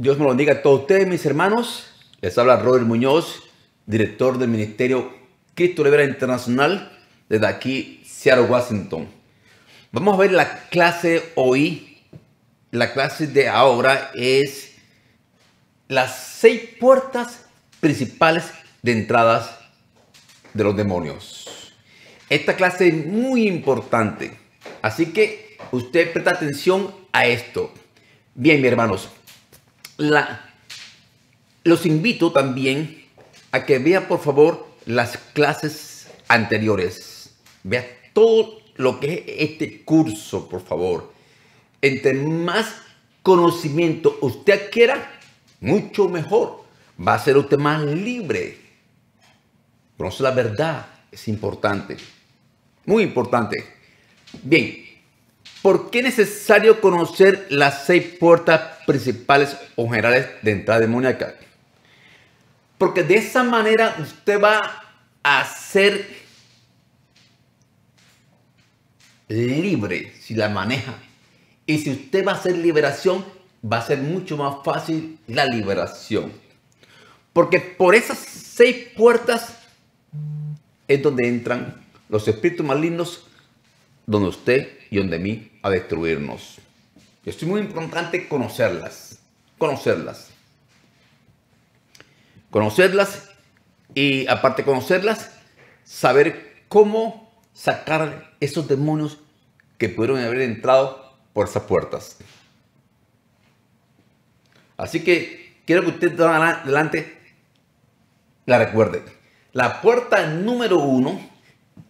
Dios me lo bendiga a todos ustedes, mis hermanos. Les habla Robert Muñoz, director del Ministerio Cristo Libera Internacional, desde aquí, Seattle, Washington. Vamos a ver la clase hoy. La clase de ahora es las 6 puertas principales de entradas de los demonios. Esta clase es muy importante, así que usted presta atención a esto. Bien, mis hermanos, los invito también a que vean, por favor, las clases anteriores. Vea todo lo que es este curso, por favor. Entre más conocimiento usted adquiera, mucho mejor. Va a ser usted más libre. Conoce la verdad. Es importante. Muy importante. Bien. ¿Por qué es necesario conocer las 6 puertas principales o generales de entrada demoníaca? Porque de esa manera usted va a ser libre si la maneja. Y si usted va a hacer liberación, va a ser mucho más fácil la liberación. Porque por esas 6 puertas es donde entran los espíritus malignos, donde usted y donde mí a destruirnos. Es muy importante conocerlas y aparte de conocerlas, saber cómo sacar esos demonios que pudieron haber entrado por esas puertas. Así que quiero que usted adelante la recuerde. La puerta número 1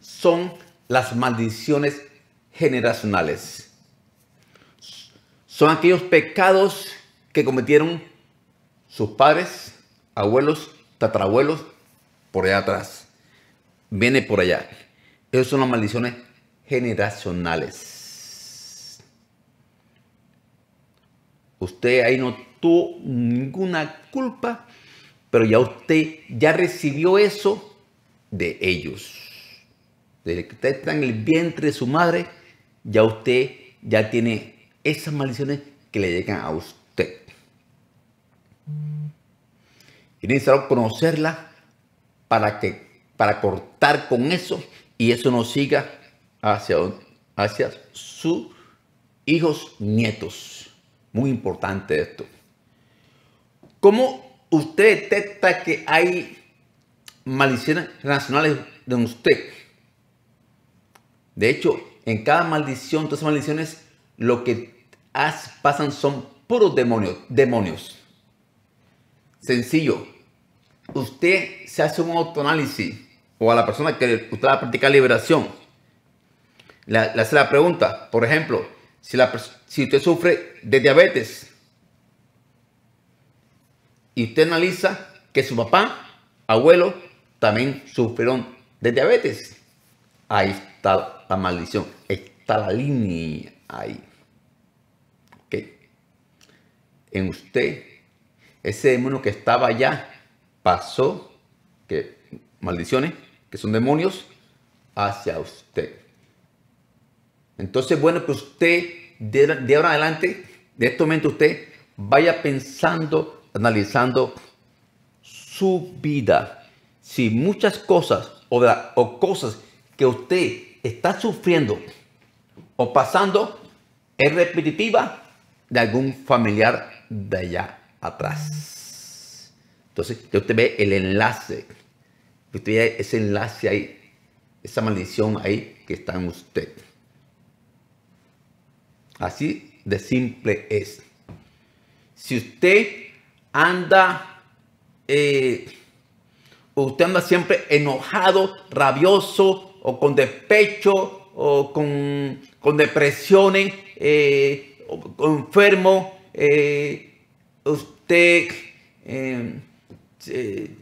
son las maldiciones generacionales. Son aquellos pecados que cometieron sus padres, abuelos, tatarabuelos, por allá atrás. Viene por allá. Esas son las maldiciones generacionales. Usted ahí no tuvo ninguna culpa, pero ya usted ya recibió eso de ellos. Desde que usted está en el vientre de su madre, ya usted ya tiene esas maldiciones que le llegan a usted. Y necesitamos conocerla para cortar con eso y eso nos siga hacia sus hijos, nietos. Muy importante esto. ¿Cómo usted detecta que hay maldiciones generacionales de usted? De hecho, en cada maldición, todas esas maldiciones, lo que pasan son puros demonios. Sencillo. Usted se hace un autoanálisis, o a la persona que usted va a practicar liberación, le hace la pregunta. Por ejemplo, si usted sufre de diabetes y usted analiza que su papá, abuelo, también sufrieron de diabetes, ahí está la maldición, está la línea ahí. Ok. En usted, ese demonio que estaba allá pasó, que maldiciones, que son demonios, hacia usted. Entonces, bueno, que usted de ahora en adelante, de este momento, usted vaya pensando, analizando su vida. Si muchas cosas o cosas que usted está sufriendo o pasando es repetitiva de algún familiar de allá atrás. Entonces, usted ve el enlace. Usted ve ese enlace ahí, esa maldición ahí que está en usted. Así de simple es. Si usted anda siempre enojado, rabioso, o con despecho, o con depresiones, o enfermo, usted se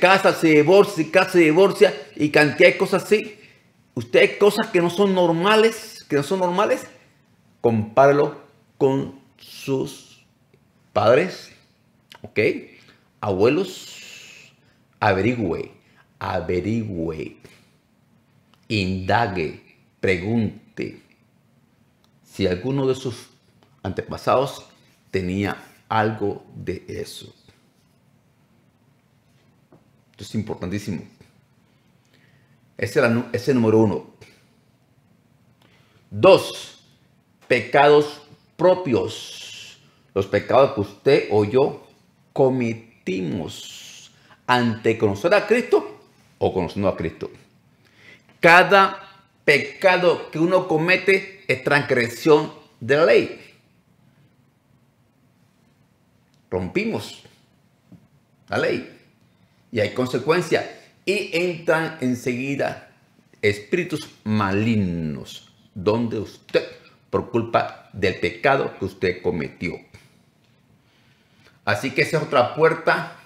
casa, se divorcia, y cantidad de cosas así. Usted hay cosas que no son normales, compáralo con sus padres, ¿ok? Abuelos, averigüe, indague, pregunte si alguno de sus antepasados tenía algo de eso. Esto es importantísimo. Ese es el número uno. Dos, pecados propios. Los pecados que usted o yo cometimos ante conocer a Cristo o conociendo a Cristo. Cada pecado que uno comete es transgresión de la ley. Rompimos la ley y hay consecuencias y entran enseguida espíritus malignos donde usted por culpa del pecado que usted cometió. Así que esa es otra puerta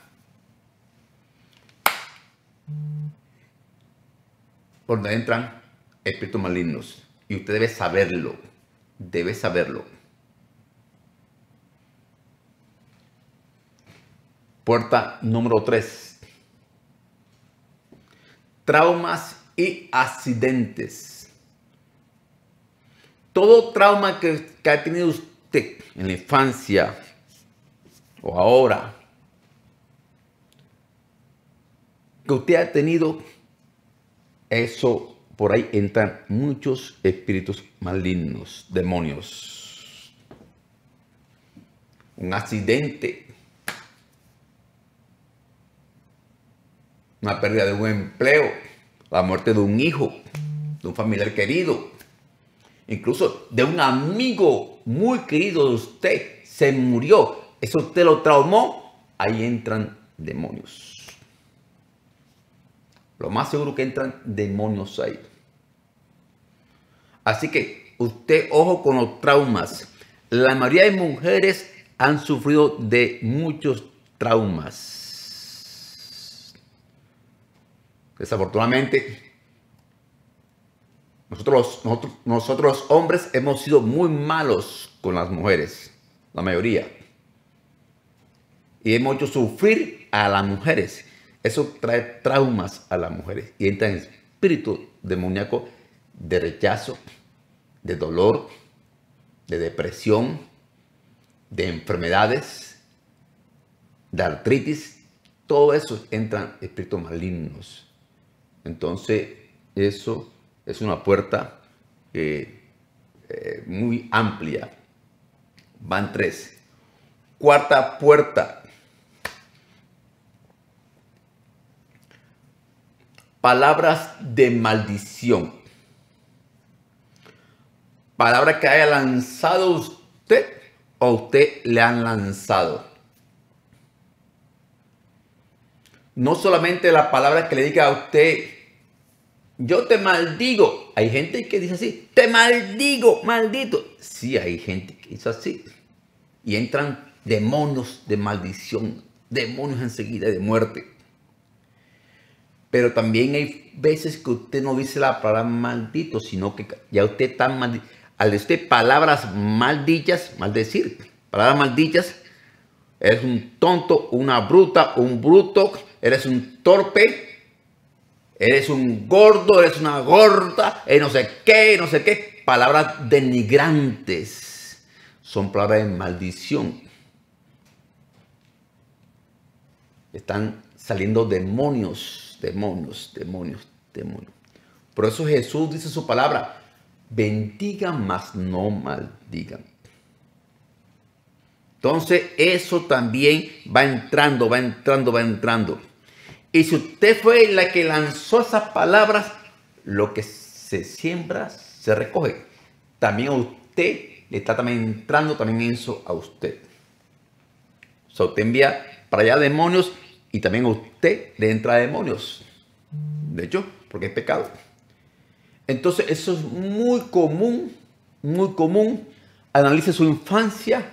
donde entran espíritus malignos y usted debe saberlo, debe saberlo. Puerta número 3. Traumas y accidentes. Todo trauma que ha tenido usted en la infancia o ahora, que usted ha tenido, eso por ahí entran muchos espíritus malignos, demonios. Un accidente, una pérdida de un empleo, la muerte de un hijo, de un familiar querido, incluso de un amigo muy querido de usted, se murió, eso usted lo traumó, ahí entran demonios. Lo más seguro que entran demonios ahí. Así que usted, ojo con los traumas. La mayoría de mujeres han sufrido de muchos traumas. Desafortunadamente, nosotros los hombres hemos sido muy malos con las mujeres, la mayoría. Y hemos hecho sufrir a las mujeres. Eso trae traumas a las mujeres y entra en espíritu demoníaco de rechazo, de dolor, de depresión, de enfermedades, de artritis. Todo eso entran espíritus malignos. Entonces, eso es una puerta muy amplia. Van 3. Cuarta puerta. Palabras de maldición. Palabra que haya lanzado usted o a usted le han lanzado. No solamente la palabra que le diga a usted, yo te maldigo. Hay gente que dice así, te maldigo, maldito. Sí, hay gente que dice así. Y entran demonios de maldición, demonios enseguida de muerte. Pero también hay veces que usted no dice la palabra maldito, sino que ya usted está maldito. Al decir palabras malditas, maldecir, palabras malditas, eres un tonto, una bruta, un bruto, eres un torpe, eres un gordo, eres una gorda, no sé qué, no sé qué. Palabras denigrantes son palabras de maldición. Están saliendo demonios, demonios, demonios, demonios. Por eso Jesús dice su palabra, bendigan mas no maldigan. Entonces, eso también va entrando, va entrando, va entrando. Y si usted fue la que lanzó esas palabras, lo que se siembra, se recoge. También a usted le está también entrando también eso a usted. O sea, usted envía para allá demonios y también a usted le entra demonios. De hecho, porque es pecado. Entonces, eso es muy común, muy común. Analice su infancia.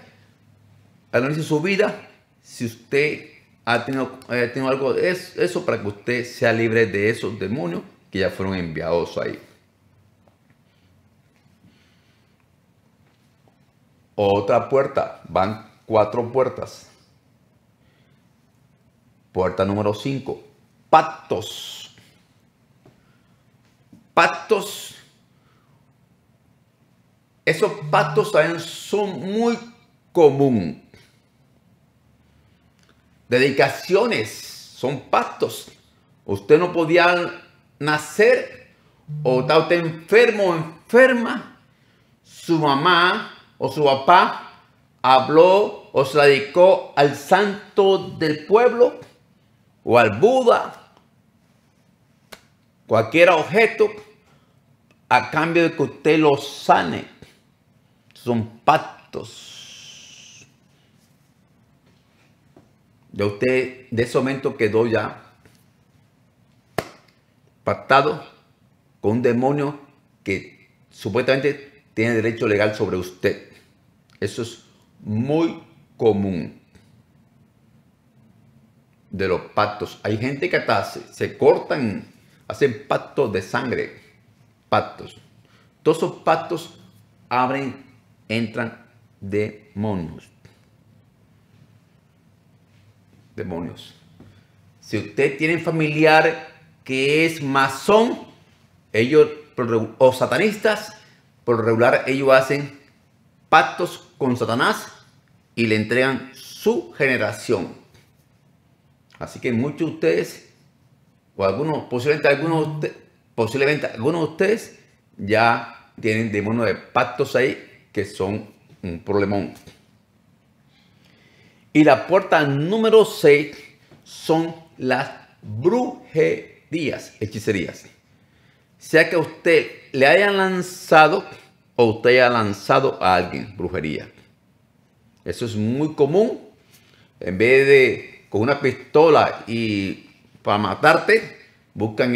Analice su vida, si usted ha tenido algo de eso, para que usted sea libre de esos demonios que ya fueron enviados ahí. Otra puerta, van 4 puertas. Puerta número 5, pactos. Pactos Esos pactos también son muy comunes. Dedicaciones son pactos. Usted no podía nacer o está usted enfermo o enferma. Su mamá o su papá habló o se dedicó al santo del pueblo o al Buda. Cualquier objeto a cambio de que usted lo sane. Son pactos. Ya usted de ese momento quedó ya pactado con un demonio que supuestamente tiene derecho legal sobre usted. Eso es muy común de los pactos. Hay gente que hasta se cortan, hacen pactos de sangre, pactos. Todos esos pactos abren, entran demonios. Demonios. Si usted tiene familiar que es masón, ellos, o satanistas, por regular ellos hacen pactos con Satanás y le entregan su generación. Así que muchos de ustedes, o algunos, posiblemente algunos de ustedes, ya tienen demonios de pactos ahí que son un problemón. Y la puerta número 6 son las brujerías. Hechicerías. Sea que usted le haya lanzado o usted haya lanzado a alguien brujería. Eso es muy común. En vez de con una pistola y para matarte, buscan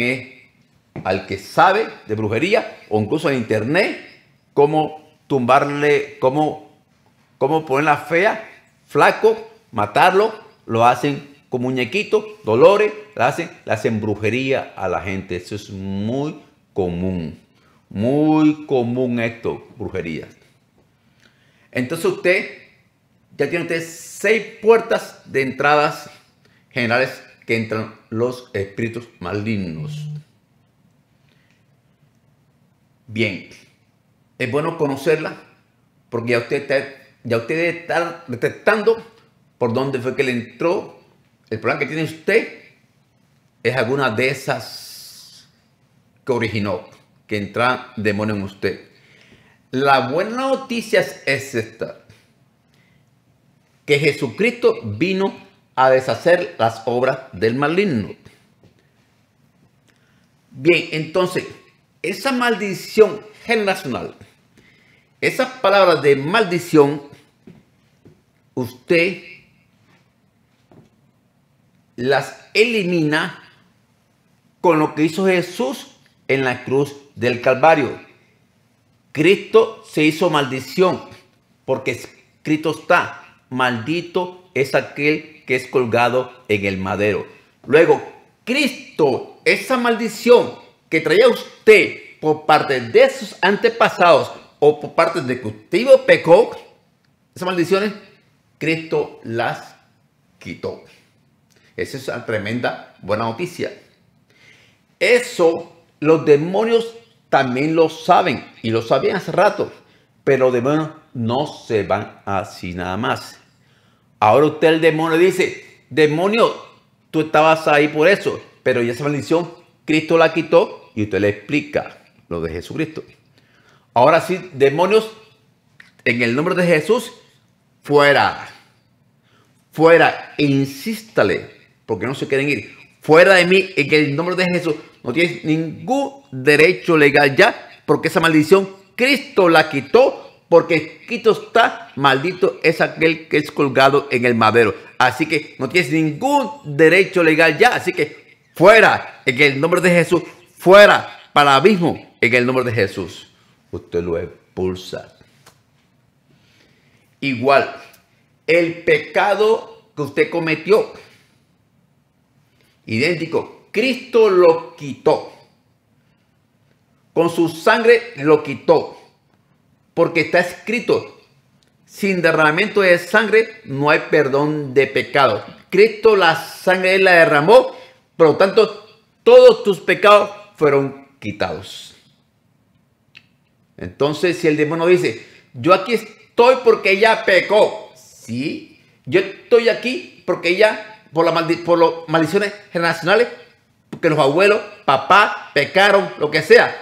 al que sabe de brujería o incluso en internet cómo tumbarle, cómo ponerla fea, flaco, matarlo. Lo hacen con muñequitos, dolores, le hacen brujería a la gente. Eso es muy común esto, brujería. Entonces usted, ya tiene usted 6 puertas de entradas generales que entran los espíritus malignos. Bien, es bueno conocerla porque ya usted debe estar detectando por dónde fue que le entró. El problema que tiene usted es alguna de esas que originó, que entra demonio en usted. La buena noticia es esta, que Jesucristo vino a deshacer las obras del maligno. Bien, entonces, esa maldición generacional, esas palabras de maldición, usted las elimina con lo que hizo Jesús en la cruz del Calvario. Cristo se hizo maldición porque escrito está: maldito es aquel que es colgado en el madero. Luego, Cristo, esa maldición que traía usted por parte de sus antepasados o por parte de que usted pecó, esas maldiciones, Cristo las quitó. Esa es una tremenda buena noticia. Eso los demonios también lo saben y lo sabían hace rato, pero los demonios no se van así nada más. Ahora usted el demonio dice: demonio, tú estabas ahí por eso, pero ya esa maldición Cristo la quitó, y usted le explica lo de Jesucristo. Ahora sí, demonios, en el nombre de Jesús, fuera. Fuera, insístale, porque no se quieren ir. Fuera de mí, en el nombre de Jesús. No tienes ningún derecho legal ya, porque esa maldición Cristo la quitó, porque escrito está: maldito es aquel que es colgado en el madero. Así que no tienes ningún derecho legal ya. Así que fuera, en el nombre de Jesús. Fuera, para el abismo, en el nombre de Jesús. Usted lo expulsa. Igual, el pecado que usted cometió, idéntico, Cristo lo quitó. Con su sangre lo quitó. Porque está escrito: sin derramamiento de sangre no hay perdón de pecado. Cristo la sangre la derramó, por lo tanto todos tus pecados fueron quitados. Entonces, si el demonio dice, yo aquí estoy porque ella pecó, ¿sí? Yo estoy aquí porque ella, por las maldiciones generacionales, porque los abuelos, papá, pecaron, lo que sea.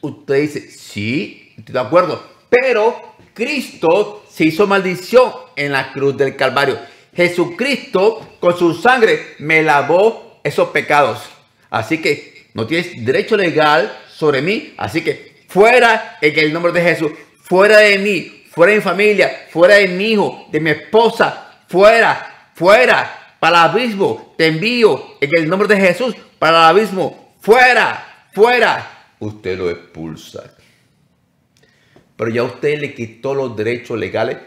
Usted dice, sí, estoy de acuerdo, pero Cristo se hizo maldición en la cruz del Calvario. Jesucristo con su sangre me lavó esos pecados. Así que no tienes derecho legal sobre mí. Así que fuera en el nombre de Jesús, fuera de mí, fuera de mi familia, fuera de mi hijo, de mi esposa, fuera, fuera, para el abismo. Te envío en el nombre de Jesús para el abismo. Fuera, fuera. Usted lo expulsa. Pero ya usted le quitó los derechos legales.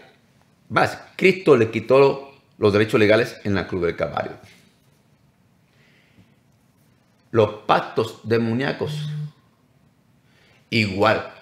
Más, Cristo le quitó los derechos legales en la cruz del Calvario. Los pactos demoníacos. Igual.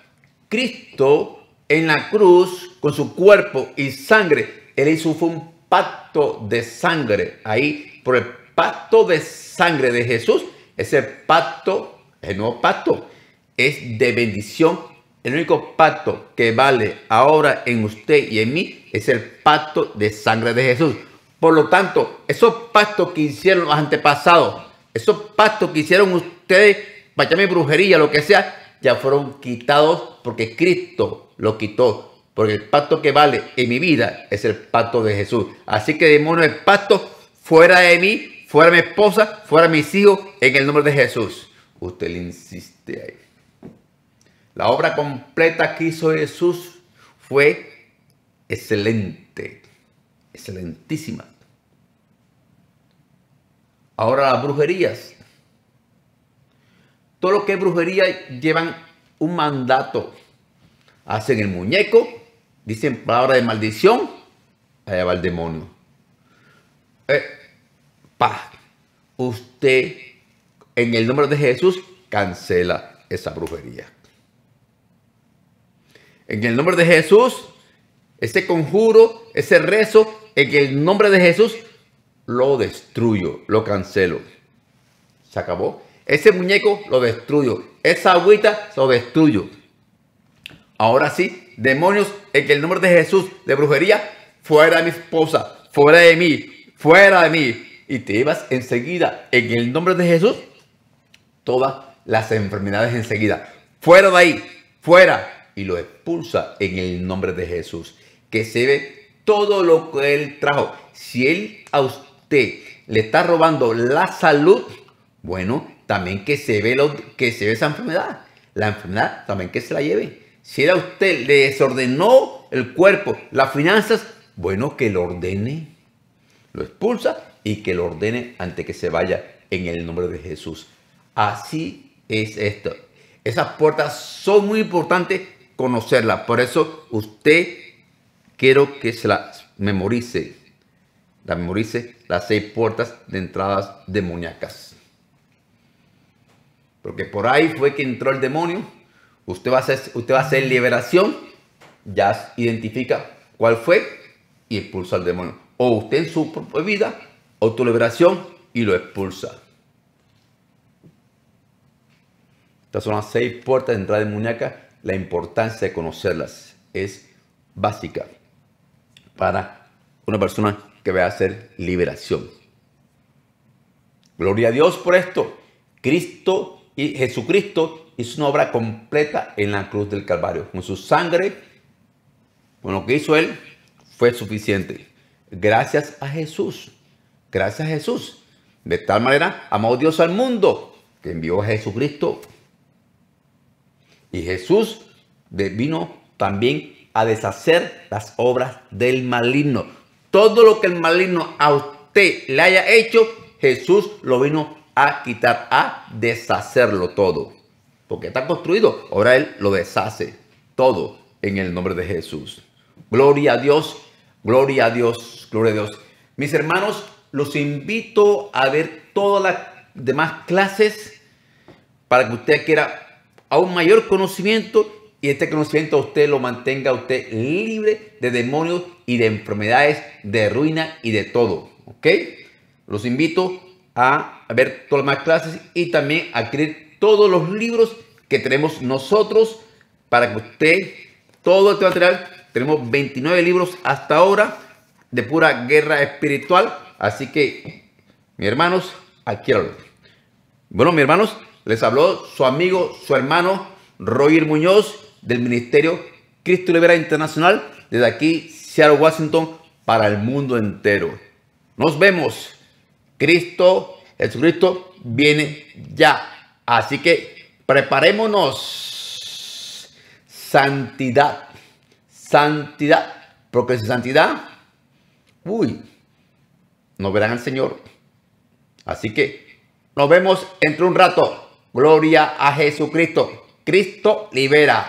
Cristo en la cruz, con su cuerpo y sangre, él hizo un pacto de sangre. Ahí, por el pacto de sangre de Jesús, ese pacto, el nuevo pacto, es de bendición. El único pacto que vale ahora en usted y en mí es el pacto de sangre de Jesús. Por lo tanto, esos pactos que hicieron los antepasados, esos pactos que hicieron ustedes, para llamarme brujería, lo que sea, ya fueron quitados porque Cristo los quitó. Porque el pacto que vale en mi vida es el pacto de Jesús. Así que, demonio del pacto, fuera de mí, fuera de mi esposa, fuera de mis hijos, en el nombre de Jesús. Usted le insiste ahí. La obra completa que hizo Jesús fue excelente, excelentísima. Ahora las brujerías. Todo lo que es brujería llevan un mandato. Hacen el muñeco, dicen palabras de maldición, allá va el demonio. Usted en el nombre de Jesús cancela esa brujería. En el nombre de Jesús, ese conjuro, ese rezo, en el nombre de Jesús, lo destruyo, lo cancelo. Se acabó. Ese muñeco lo destruyo. Esa agüita lo destruyo. Ahora sí, demonios, en el nombre de Jesús, de brujería, fuera de mi esposa, fuera de mí, fuera de mí. Y te llevas enseguida, en el nombre de Jesús, todas las enfermedades enseguida. Fuera de ahí, fuera. Y lo expulsa en el nombre de Jesús. Que se ve todo lo que él trajo. Si él a usted le está robando la salud, bueno, también que se ve esa enfermedad. La enfermedad también que se la lleve. Si él a usted le desordenó el cuerpo, las finanzas, bueno, que lo ordene. Lo expulsa y que lo ordene antes que se vaya en el nombre de Jesús. Así es esto. Esas puertas son muy importantes. Conocerla. Por eso usted quiero que se las memorice. La memorice las 6 puertas de entradas demoníacas. Porque por ahí fue que entró el demonio. Usted va a hacer liberación. Ya identifica cuál fue y expulsa al demonio. O usted en su propia vida, autoliberación y lo expulsa. Estas son las 6 puertas de entrada demoníacas. La importancia de conocerlas es básica para una persona que va a hacer liberación. Gloria a Dios por esto. Cristo y Jesucristo hizo una obra completa en la cruz del Calvario. Con su sangre, con lo que hizo él, fue suficiente. Gracias a Jesús. Gracias a Jesús. De tal manera, amó Dios al mundo que envió a Jesucristo. Y Jesús vino también a deshacer las obras del maligno. Todo lo que el maligno a usted le haya hecho, Jesús lo vino a quitar, a deshacerlo todo. Porque está construido, ahora él lo deshace todo en el nombre de Jesús. Gloria a Dios, gloria a Dios, gloria a Dios. Mis hermanos, los invito a ver todas las demás clases para que usted quiera a un mayor conocimiento y este conocimiento a usted lo mantenga a usted libre de demonios y de enfermedades, de ruina y de todo. ¿Ok? Los invito a ver todas las clases y también a adquirir todos los libros que tenemos nosotros para que usted, todo este material, tenemos 29 libros hasta ahora de pura guerra espiritual. Así que, mis hermanos, adquiéranlo. Bueno, mis hermanos, les habló su amigo, su hermano, Robert Muñoz, del Ministerio Cristo Libera Internacional, desde aquí, Seattle, Washington, para el mundo entero. Nos vemos. Cristo, Jesucristo, viene ya. Así que preparémonos. Santidad. Santidad. Porque sin santidad, no verán al Señor. Así que nos vemos entre un rato. Gloria a Jesucristo. Cristo libera.